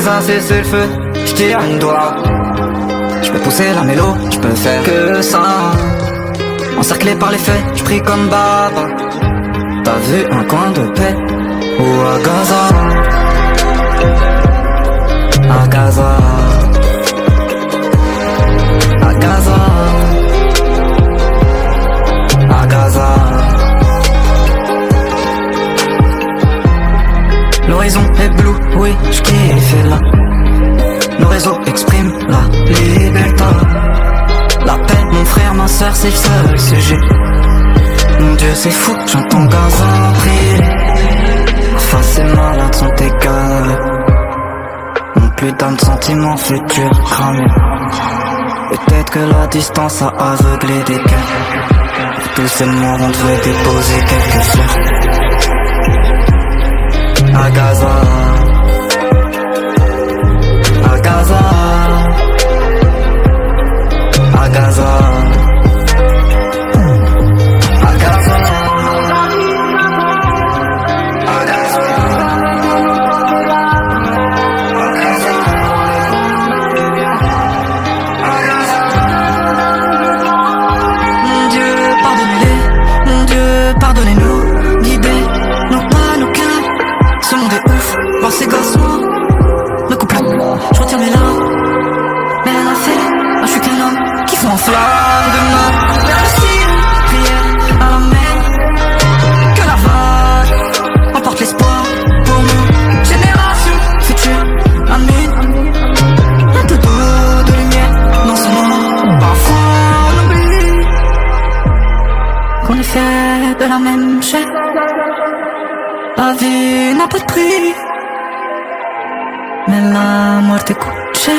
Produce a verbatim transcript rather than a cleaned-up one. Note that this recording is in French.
les uns cessez le feu, j'tire à une doigt. J'peux pousser la mélo, j'peux faire que ça. Encerclé par les faits, j'prie comme Baba. T'as vu un coin de paix? Ou à Gaza? À Gaza. À Gaza. À Gaza. L'horizon ébloui, j'kiffe là. Nos réseaux expriment la liberté. La paix, mon frère, ma soeur, c'est le seul sujet. Mon Dieu, c'est fou, j'entends Gaza prier. Enfin, ces malades sont égarés. Mon putain de sentiment futur cramé. Peut-être que la distance a aveuglé des cœurs. Tous ces morts, on devrait déposer quelques fleurs. À Gaza. C'est grâce à moi, me coupe la boue, je retire mes larmes. Mais elle a fait, moi je suis qu'un homme qui font en flamme de mort. Vers le ciel, prière à la mer. Que la vague emporte l'espoir pour nous. Génération future, amine. Un dodo de lumière dans ce monde. Parfois on oublie qu'on est fait de la même chair. La vie n'a pas de prix. Nella morte cucce.